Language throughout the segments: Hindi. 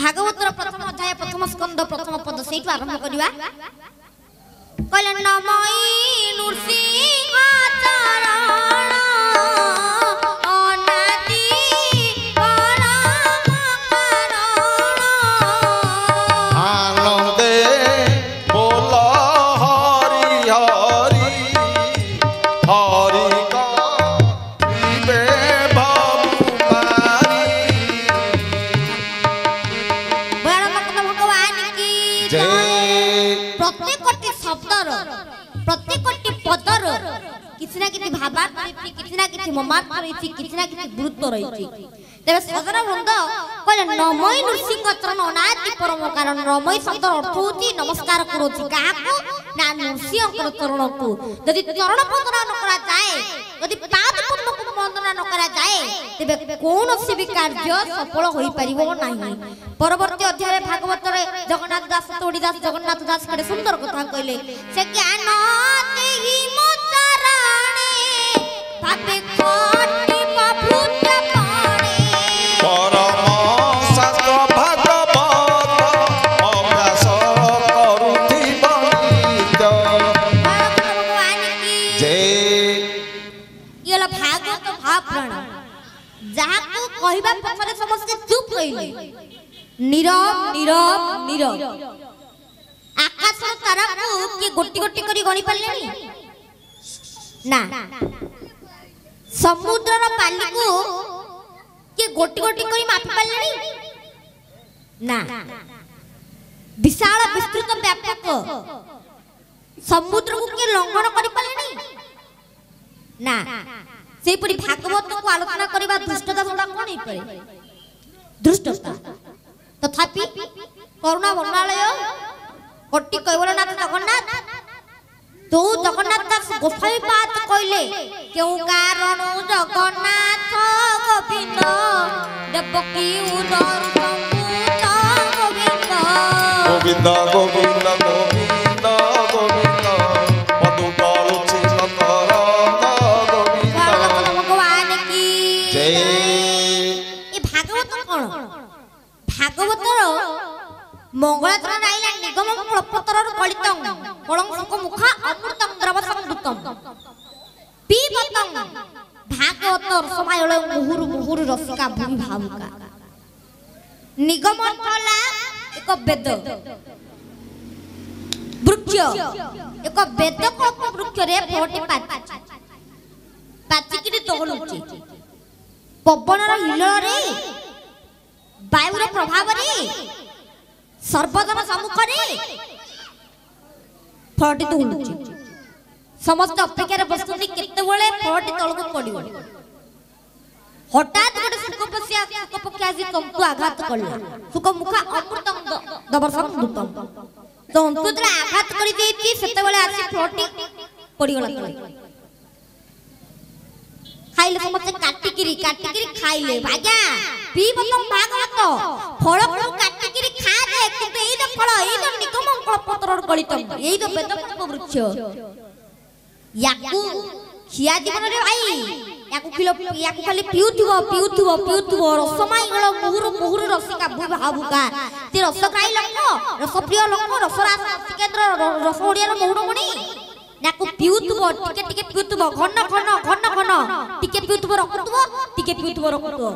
भागवतर प्रथम अध्याय प्रथम स्कंद प्रथम पद से आरंभ करवा कहला नमई नृसिंह चरण नमस्कार करो ना नृसिंह चरण को यदि चरण वंदना न करा जाए यदि पाद पद्म को वंदना न करा जाए तबे कौन से भी कार्य सफल हो पारिबो नाही। परवर्ती अध्याय भागवत रे जगन्नाथ दास तोड़ी दास जगन्नाथ दास खड़े सुंदर कथा कहले से ज्ञान ते ही मोचराणे पापे कोटि पापुत पारे परम शास्त्र भागवत अभ्यास करूति बंदित भगवान की जय। येला भागवत भावप्रण जहा को कहबा पछरे समस्त चुप रहिले नीरव नीरव नीरव आकाश तारा को के गोटी गोटी करी गणी पालेनी ना समुद्र रो पानी को के गोटी गोटी करी मापी पालेनी ना विशाल विस्तृत व्यापक समुद्र को के लंघन करी पालेनी ना सेहि परी भागवत को आलोचना करबा दुष्टता थोड़ा कोनी परे दुष्टता तथापि करुणा वर्णालय कोटि कैवलनाथ जगन्नाथ तो जगन्नाथ दास गोसाई बात कहले क्यों कारण जगन्नाथ गोविंद देवकी उदर संपूर्ण गोविंद गोविंद गोविंद गोविंद गोविंद मधुपाल चिंतन गोविंद भगवान की जय। ये भागवत कोन भागवतर मंगलाचरण आईला निगम प्रपत्रर कलितं कलंक मुख अमृतं द्रवसंदुतं पीबतं भागवतर समायल मुहुर मुहुर रसिका भूमि भावुका निगम अर्थला एक वेद वृक्ष एक वेद कोप वृक्ष रे फोटी पाची पाचिकिरी तोहलुची पवनर हिलर रे वायुर प्रभाव रे सर्वजन सम्मुख रे फटी तुलुची समस्त अपेक्षा रे बसुनी केते बळे फटी तळकु पडियो हटात गडे सुखपक्षी आजी तंतु आघात करला सुख मुखा अमृतम दबरसम दूतम तंतु तले आघात करी देती सेते बळे आसी फटी पडियोला खाइले समस्त काटिकिरी खाइले भाग्या पी बतम भागवत फळ फळ काटिकिरी खा दे किंतु एई द फळ एई द निगम पत्रर गळितम एई द वेदपप वृक्ष याकू खिया जीवन रे भाई याकू किलो याकू खाली पिउथिवो रसमाई गळ मुहुर मुहुर रसिका भावुका ते रसखाई लको रसप्रिय लको रसरास केंद्र रसोडिया रो मौडमणी नाकू पिउथबो टिके टिके पिउथबो घन घन घन घन टिके पिउथबो रखतबो टिके पिउथबो रखतबो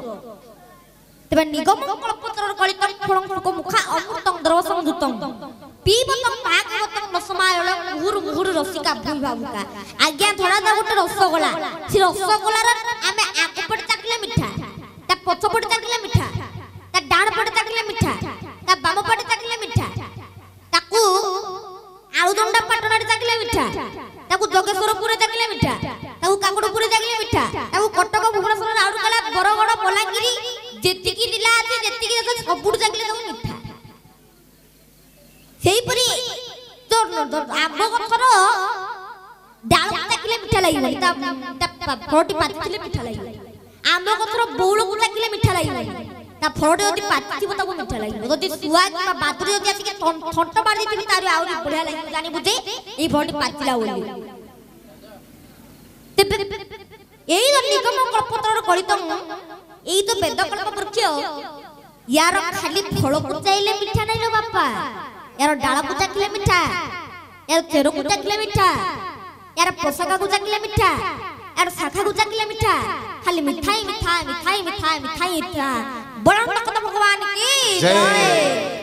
तबे निगम कल्पत्रर कलितम फळं फळको मुखा अमृतं द्रवसं दूतं पीबतं भागवतं रसमायल मुहुर मुहुर रसिका भूमि भावुका आज्ञा थोड़ा दा गोटे रसगोला सि रसगोला रे आमे आगु पड ताकले मिठा ता पछ पड ताकले मिठा ता डाण पड ताकले मिठा ता बाम पड ताकले मिठा ताकू आलू दंडा पटना जागले मिठा ताकू जोगेश्वरपुर जागले मिठा ताकू कांगडपुर जागले मिठा ताकू कटक भुवनेश्वर राउरकला बरगड़ बलांगिरी जेतिकी जिला आथि जेतिकी सबुड जागले ताकू मिठा सेही परी तो आंबो गछर डाळ जागले मिठा लागिले ता फरोटी पातिले मिठा लागिले आंबो गछर बौळ को जागले मिठा लागिले ता फरोटी यदि पातिबो ताकू मिठा लागिले यदि सुवा बा बातुरी यदि आसी के ठंट मार देथिबि तार आउरी बुढा लागि जानि बुझे ए फरोटी पातिला ओली ते एई निगम कल्पतर कलितम एई तो वेद कल्प वृक्ष यार खाली फल को चाहले मीठा नहीं लो बापा, यार डाला को चाखले मीठा, यार चेरो को चाखले मीठा, यार पोशाका को चाखले मीठा, यार शाखा को चाखले मीठा, खाली मिठाई मिठाई मिठाई मिठाई मिठाई था। बड़ा तक भगवान की जय।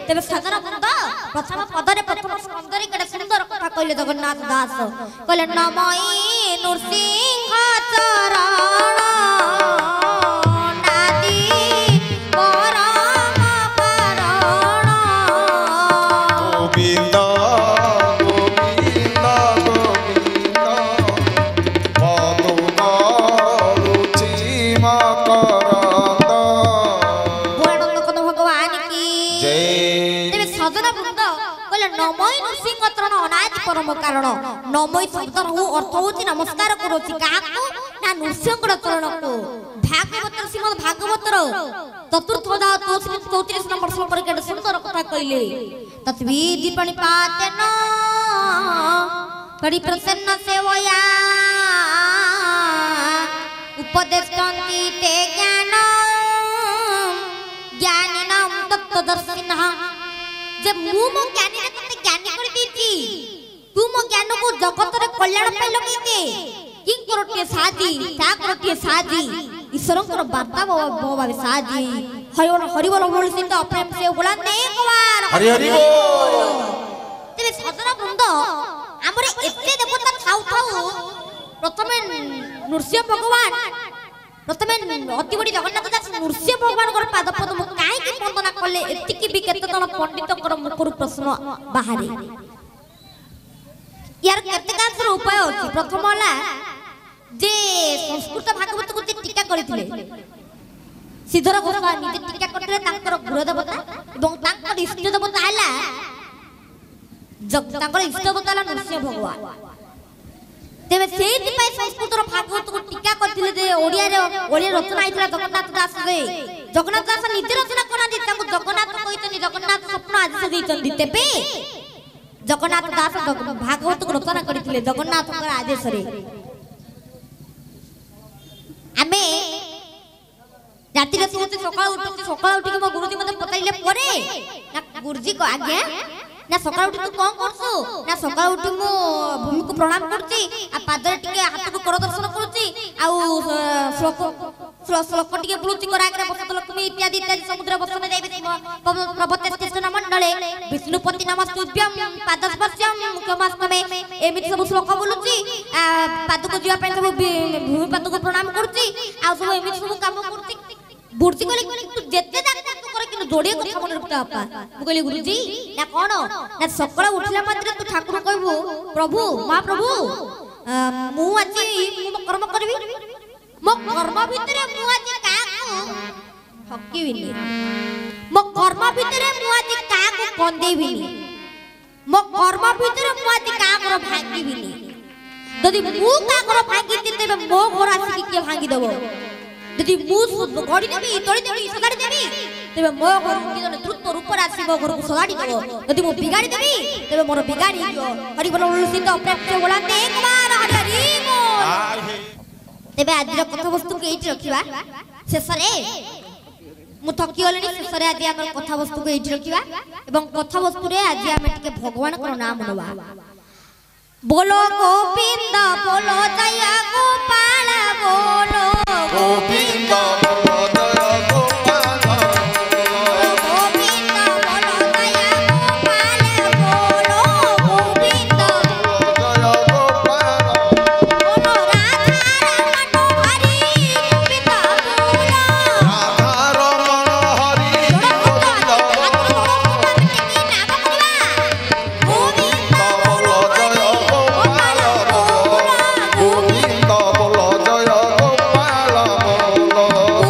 तबे सदर मुंड प्रथम पदरे प्रथम सौंदर्य कड़े सुंदर कथा कहले जगन्नाथ दास कहले नमई नृसिंह चरण परम कारण नमय शब्द हो अर्थ होती नमस्कार करोति काको ना नृसिंह चरण को भागवत श्रीमद् भागवत चतुर्थ अध्याय 34 नंबर श्लोक पर के सुंदर कथा कहले तत्वी दीपणी पातन करी प्रसन्न सेवया उपदेशंती ते ज्ञान ज्ञानिनां तत्त्वदर्शिनः जे मु मो ज्ञानी ने ज्ञानी कर दीची तू मो ज्ञान को जगत रे कल्याण पे लगे के किंकरोटे साजी ईश्वर को वार्ता बाबा साजी हरि बोल बोल सिंह प्रेम से बोला नहीं कुमार हरि हरि बोल। तेरे सदर वृंद हमरे इतने देवता थाउ थाउ प्रथम नृसिंह भगवान प्रथम अति बड़ी जगन्नाथ दास नृसिंह भगवान को पाद पद मु काहे की वंदना करले एतिकी भी केते जन पंडित कर मुखर प्रश्न बाहरी यार केतकांश उपाय अछि। प्रथम होला जे संस्कृत भागवत को टीका करथिले सिद्धर गोस्वामी निजे टीका करथिले तांकर गुरु देवता एवं तांकर इष्ट देवता हला जब तांकर इष्ट देवता हला नृसिंह भगवान। तेबे सेति पै संस्कृत भागवत को टीका करथिले जे ओडिया रे ओडिया रचना आइतला जगन्नाथ दास रे जगन्नाथ दास निजे रचना करना तांको जगन्नाथ कहितनि जगन्नाथ स्वप्न आज से दैतनि। तेबे जगन्नाथ दास भागवत को रचना करथिले जगन्नाथ के आदेश रे आमे राति राति होते सकाळ उठि के गुरुजी मते पताइले परे ना गुरुजी को आज्ञा ना सकाळ उठि तू कोन करसु ना सकाळ उठि मु भूमि को प्रणाम करछि आ पादर टिके हाथ को कर दर्शन करछि आ श्लोक श्लोक टिके पुलुति करा करे बसत लक्ष्मी इत्यादि इत्यादि समुद्र बसमे जाइबे प्रभते कृष्ण मंडले विष्णुपति नमस्तुभ्यम पादस्पर्शम मुखमास्तमे एमिति सब श्लोक बोलुछि आ पाद को जिया पे सब भूमि पाद को प्रणाम करछि आ सब एमिति सब काम करछि बुर्जी कोले तू जत्ते जात तू करे कि जोड़े कथा मन रखता अपा मु कहले गुरुजी ना कोन ना सकळ उठला मात्र तू ठाकुर कहबो प्रभु मां प्रभु मु आज मु कर्म करबी मो कर्म भीतर मु आज का को ठकीबिनी मो कर्म भीतर मु आज का को कंदेबिनी मो कर्म भीतर मु आज का को भांगीबिनी यदि मु का को भांगी देबे मो घर आसी के भांगी देबो यदि मु गड़ी देबी तोड़ी देबी सगाड़ी देबी तबे मो घर की जने तृप्त रूप आसीबो घर को सगाड़ी देबो यदि मु बिगाड़ी देबी तबे मोर बिगाड़ी जो हरि बोल सिंह प्रेम से बोलाते कुमार हरि बोल। तबे आज रो कथा वस्तु के एठी रखिबा शेष रे मु थकी होलेनी शेष रे आज हमर कथा वस्तु के एठी रखिबा एवं कथा वस्तु रे आज हम टिके भगवान को नाम लेबा बोलो गोविंद बोलो जया गोपाल बोलो गोविंद बोलो जया गोपाल गोविंद बोलो जया गोपाल बोलो गोविंद बोलो जया गोपाल बोलो राधा रमण हरि गोविंद बोलो राधा रमण हरि गोविंद बोलो गोविंद बोलो जया गोपाल बोलो गोविंद बोलो जया गोपाल बोलो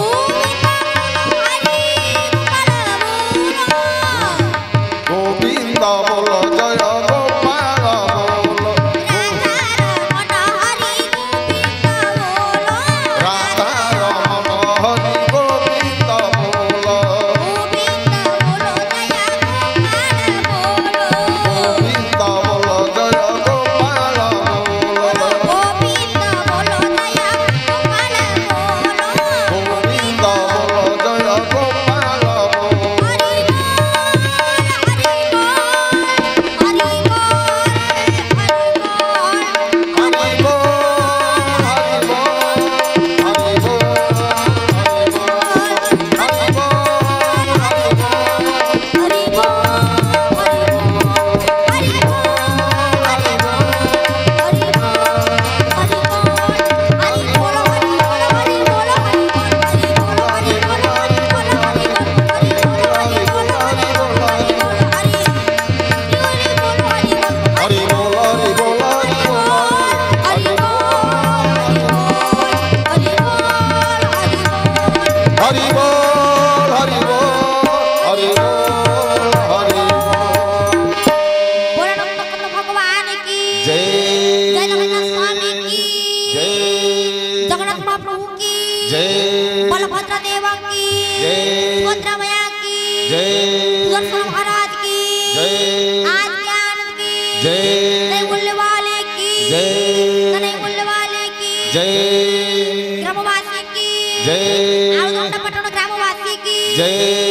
परशुराम महाराज की जय, आज ज्ञान की जय, वाले की जय, वाले की जय, ग्रामवासी की जय, पटना ग्रामवासी की जय।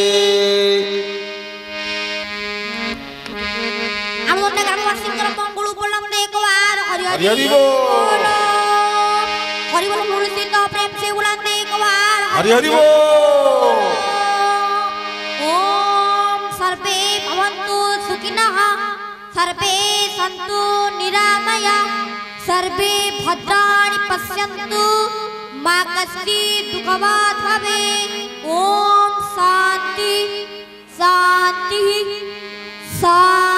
हरि हरि बोल, हरि बोल बोल से तो प्रेम से बुलाते एक बार हरि हरि बोल। ओम सर्वे भवन्तु सुखिनः, सर्वे सन्तु निरामया, सर्वे भद्राणि पश्यन्तु मा कश्चित् दुःखभाग् भवेत्। ओम शांति शांति शांति।